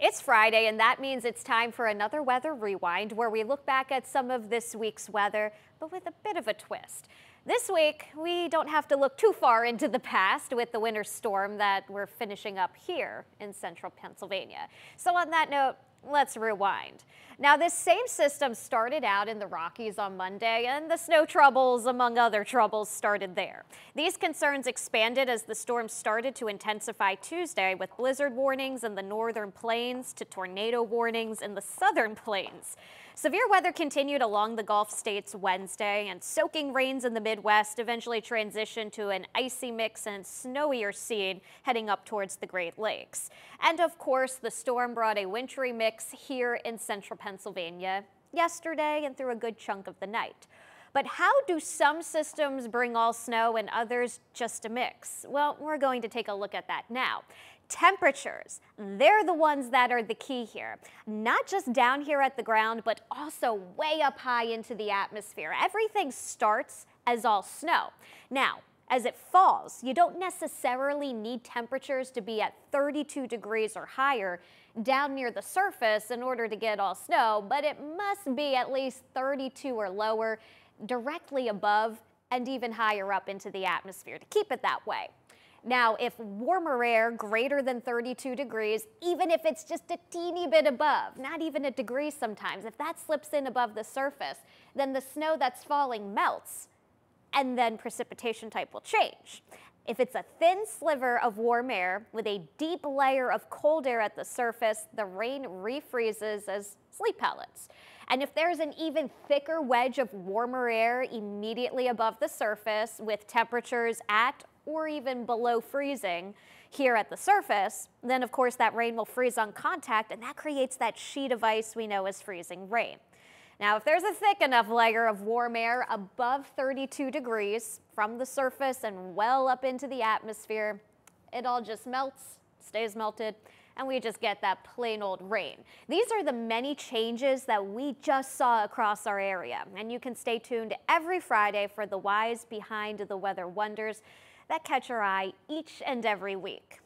It's Friday, and that means it's time for another weather rewind where we look back at some of this week's weather, but with a bit of a twist. This week, we don't have to look too far into the past with the winter storm that we're finishing up here in central Pennsylvania. So on that note, let's rewind. Now, this same system started out in the Rockies on Monday, and the snow troubles, among other troubles, started there. These concerns expanded as the storm started to intensify Tuesday, with blizzard warnings in the northern plains to tornado warnings in the southern plains. Severe weather continued along the Gulf states Wednesday, and soaking rains in the Midwest eventually transitioned to an icy mix and snowier scene heading up towards the Great Lakes. And of course, the storm brought a wintry mix here in central Pennsylvania yesterday and through a good chunk of the night. But how do some systems bring all snow and others just a mix? Well, we're going to take a look at that now. Temperatures, they're the ones that are the key here. Not just down here at the ground, but also way up high into the atmosphere. Everything starts as all snow. Now, as it falls, you don't necessarily need temperatures to be at 32 degrees or higher down near the surface in order to get all snow, but it must be at least 32 or lower directly above and even higher up into the atmosphere to keep it that way. Now, if warmer air greater than 32 degrees, even if it's just a teeny bit above, not even a degree sometimes, if that slips in above the surface, then the snow that's falling melts, and then precipitation type will change. If it's a thin sliver of warm air with a deep layer of cold air at the surface, the rain refreezes as sleet pellets. And if there's an even thicker wedge of warmer air immediately above the surface with temperatures at or even below freezing here at the surface, then of course that rain will freeze on contact, and that creates that sheet of ice we know as freezing rain. Now, if there's a thick enough layer of warm air above 32 degrees from the surface and well up into the atmosphere, it all just melts, stays melted, and we just get that plain old rain. These are the many changes that we just saw across our area, and you can stay tuned every Friday for the whys behind the weather wonders that catch your eye each and every week.